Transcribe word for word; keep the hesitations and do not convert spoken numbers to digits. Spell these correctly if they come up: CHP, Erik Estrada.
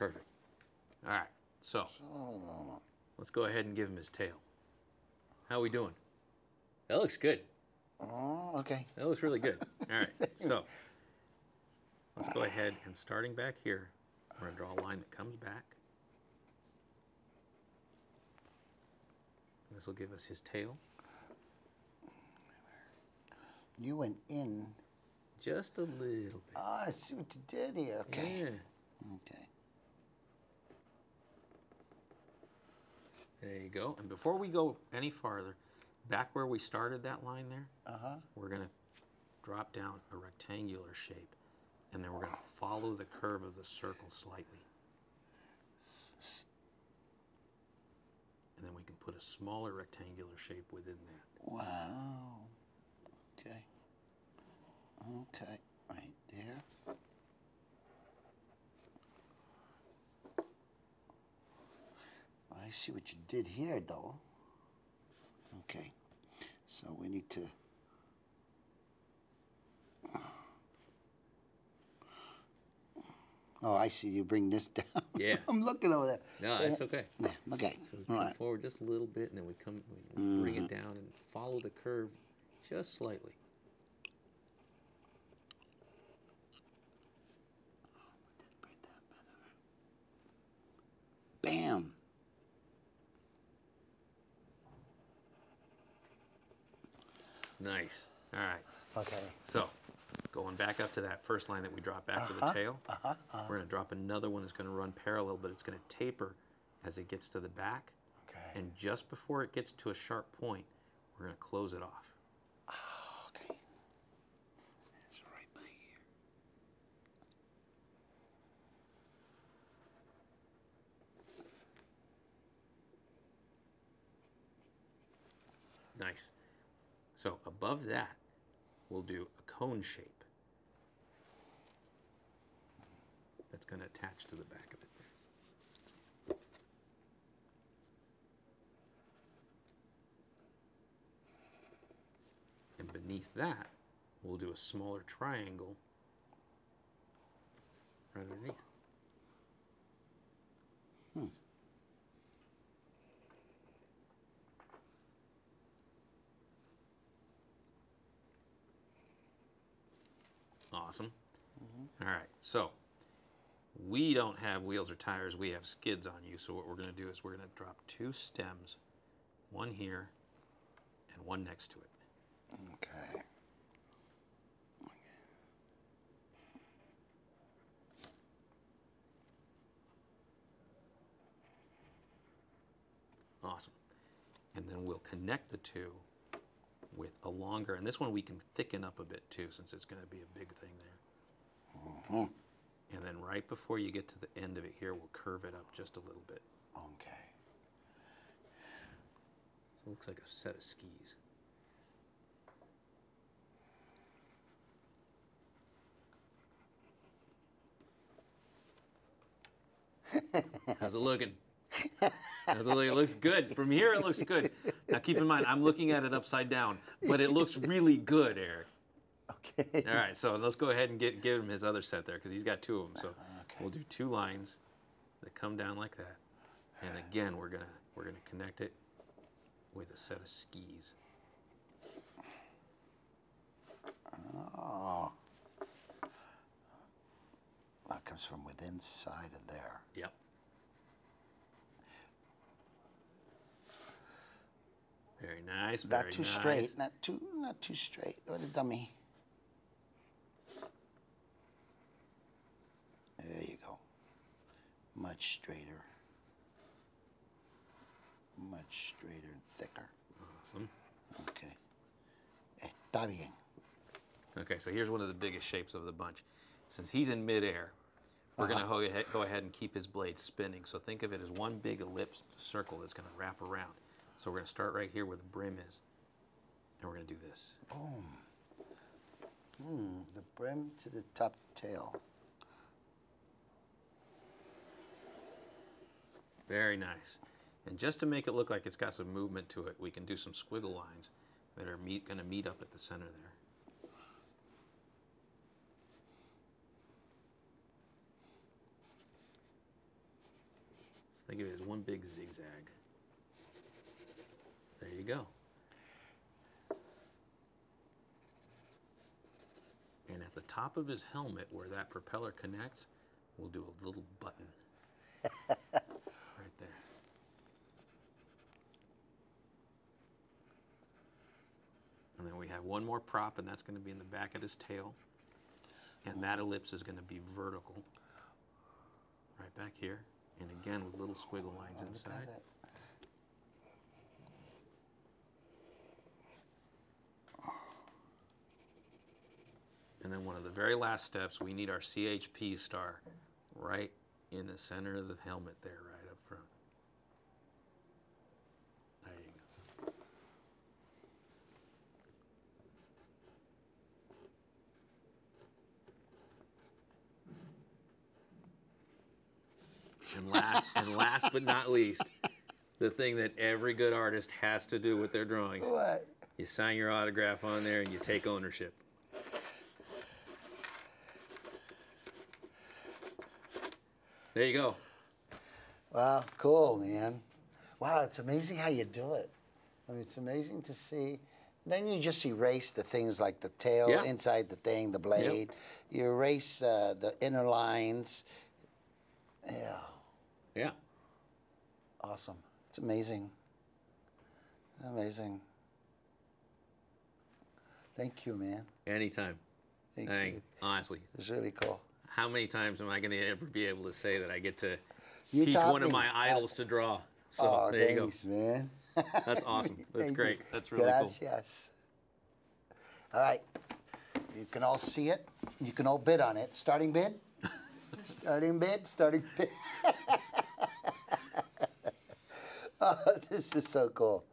Perfect. All right, so let's go ahead and give him his tail. How are we doing? That looks good. Oh, okay. That looks really good. All right, so let's go ahead and starting back here, we're going to draw a line that comes back. This will give us his tail. You went in. Just a little bit. Ah, oh, I see what you did here. Okay. Yeah. Okay. There you go. And before we go any farther, back where we started that line there, uh-huh. we're going to drop down a rectangular shape, and then we're going to follow the curve of the circle slightly. And then we can put a smaller rectangular shape within that. Wow. Okay. Okay, right there. I see what you did here, though. Okay, so we need to... Oh, I see you bring this down. Yeah. I'm looking over there. No, so that's okay. Yeah, okay. So we come forward just a little bit, and then we come, we mm-hmm. bring it down and follow the curve just slightly. Bam. Nice. All right. Okay. So, going back up to that first line that we dropped after uh-huh. the tail, uh-huh. Uh-huh. we're going to drop another one that's going to run parallel, but it's going to taper as it gets to the back. Okay. And just before it gets to a sharp point, we're going to close it off. Oh, okay. It's right by here. Nice. So above that, we'll do a cone shape that's going to attach to the back of it. And beneath that, we'll do a smaller triangle right underneath. Hmm. Awesome. Mm-hmm. All right, so we don't have wheels or tires, we have skids on you, so what we're going to do is we're going to drop two stems, one here and one next to it. Okay. Awesome. And then we'll connect the two with a longer, and this one we can thicken up a bit too, since it's going to be a big thing there. Mm-hmm. And then right before you get to the end of it here, we'll curve it up just a little bit. Okay. So it looks like a set of skis. How's it looking? How's it looking? It looks good. From here, it looks good. Now, keep in mind, I'm looking at it upside down, but it looks really good, Eric. Okay. All right, so let's go ahead and get give him his other set there, because he's got two of them. So okay. we'll do two lines that come down like that, and again, we're gonna we're gonna connect it with a set of skis. Oh. That comes from within side of there. Yep. Very nice. Very not too nice. straight. Not too. Not too straight. What a dummy. There you go. Much straighter. Much straighter and thicker. Awesome. Okay. Está bien. Okay, so here's one of the biggest shapes of the bunch. Since he's in midair, we're uh-huh. going to go ahead and keep his blade spinning. So think of it as one big ellipse circle that's going to wrap around. So we're going to start right here where the brim is, and we're going to do this. Boom. Hmm, the brim to the top tail. Very nice. And just to make it look like it's got some movement to it, we can do some squiggle lines that are meet, going to meet up at the center there. Think of it as one big zigzag. There you go. And at the top of his helmet where that propeller connects, we'll do a little button. Right there. And then we have one more prop, and that's going to be in the back of his tail. And that ellipse is going to be vertical. Right back here. And again with little squiggle lines inside. And then one of the very last steps, we need our C H P star right in the center of the helmet there, right up front. There you go. And last, and last but not least, the thing that every good artist has to do with their drawings. What? You sign your autograph on there and you take ownership. There you go. Wow, cool, man. Wow, it's amazing how you do it. I mean, it's amazing to see. And then you just erase the things like the tail, yeah, inside the thing, the blade. Yep. You erase uh, the inner lines. Yeah. Yeah. Awesome. It's amazing. Amazing. Thank you, man. Anytime. Thank Dang. you. Honestly. It's really cool. How many times am I going to ever be able to say that I get to you teach one of my idols to draw? So oh, there thanks, you go, man. That's awesome. That's great. You. That's really Gracias. cool. Yes. All right. You can all see it. You can all bid on it. Starting bid. starting bid. Starting bid. Oh, this is so cool.